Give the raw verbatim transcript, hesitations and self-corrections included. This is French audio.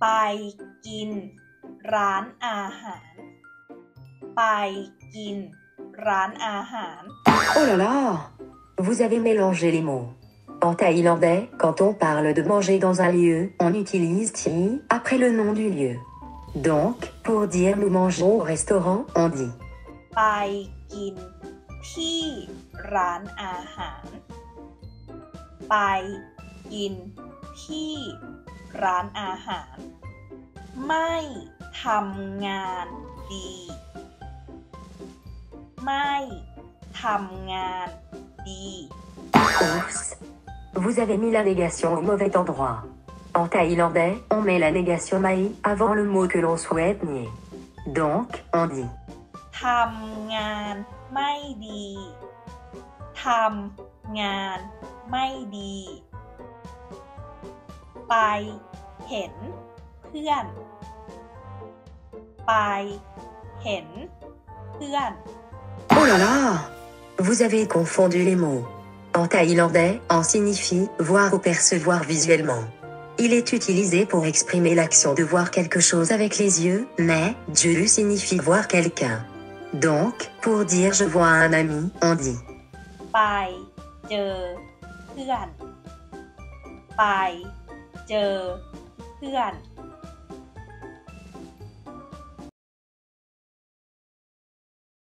ไปกินร้านอาหารไปกินร้านอาหาร Oh là là Vous avez mélangé les mots. En thaïlandais, quand on parle de manger dans un lieu, on utilise ti après le nom du lieu. Donc, pour dire nous mangeons au restaurant, on dit Pai kin ti ran ahan. Pai kin ti ran ahan. Mai tham ngan di. Mai tham ngan di. Oups. Vous avez mis la négation au mauvais endroit. En thaïlandais, on met la négation mai avant le mot que l'on souhaite nier. Donc, on dit Tham ngan mai di. Tham ngan mai di. Pai hen phuan. Pai hen phuan. Oh là là! Vous avez confondu les mots. En thaïlandais, en signifie voir ou percevoir visuellement. Il est utilisé pour exprimer l'action de voir quelque chose avec les yeux, mais « juru » signifie voir quelqu'un. Donc, pour dire « je vois un ami », on dit « Pai je phuan ». Pai je phuan.